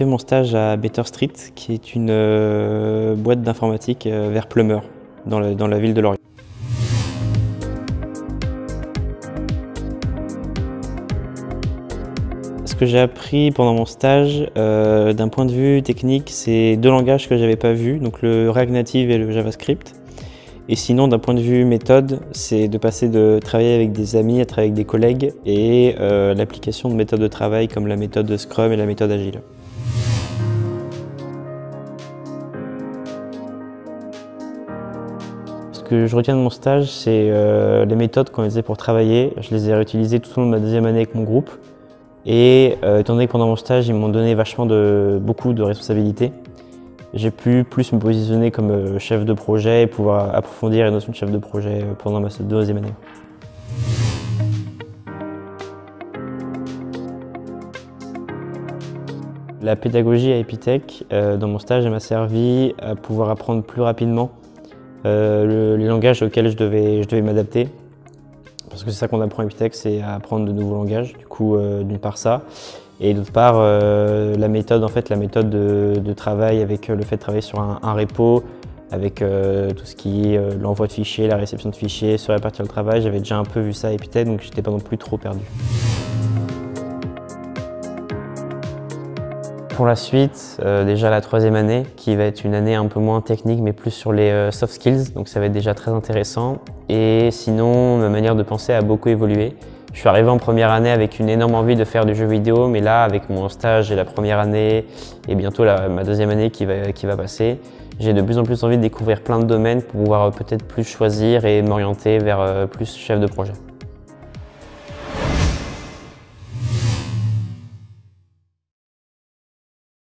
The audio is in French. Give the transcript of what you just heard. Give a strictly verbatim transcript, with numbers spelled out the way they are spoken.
fait mon stage à Better Street, qui est une euh, boîte d'informatique euh, vers Pleumeur, dans, le, dans la ville de Lorient. Ce que j'ai appris pendant mon stage, euh, d'un point de vue technique, c'est deux langages que je n'avais pas vus, donc le React Native et le JavaScript. Et sinon, d'un point de vue méthode, c'est de passer de travailler avec des amis à travailler avec des collègues et euh, l'application de méthodes de travail comme la méthode Scrum et la méthode Agile. Ce que je retiens de mon stage, c'est euh, les méthodes qu'on utilisait pour travailler. Je les ai réutilisées tout au long de ma deuxième année avec mon groupe. Et euh, étant donné que pendant mon stage, ils m'ont donné vachement de, beaucoup de responsabilités, j'ai pu plus me positionner comme chef de projet et pouvoir approfondir la notion de chef de projet pendant ma deuxième année. La pédagogie à Epitech, euh, dans mon stage, elle m'a servi à pouvoir apprendre plus rapidement euh, le, les langages auxquels je devais, je devais m'adapter. Parce que c'est ça qu'on apprend à Epitech, c'est à apprendre de nouveaux langages. Du coup, euh, d'une part ça. Et d'autre part, euh, la méthode, en fait, la méthode de, de travail avec euh, le fait de travailler sur un, un repo, avec euh, tout ce qui est euh, l'envoi de fichiers, la réception de fichiers, se répartir le travail. J'avais déjà un peu vu ça à Epitech, donc j'étais pas non plus trop perdu. Pour la suite, euh, déjà la troisième année, qui va être une année un peu moins technique, mais plus sur les euh, soft skills, donc ça va être déjà très intéressant. Et sinon, ma manière de penser a beaucoup évolué. Je suis arrivé en première année avec une énorme envie de faire du jeu vidéo, mais là, avec mon stage et la première année, et bientôt la, ma deuxième année qui va, qui va passer, j'ai de plus en plus envie de découvrir plein de domaines pour pouvoir peut-être plus choisir et m'orienter vers plus chef de projet.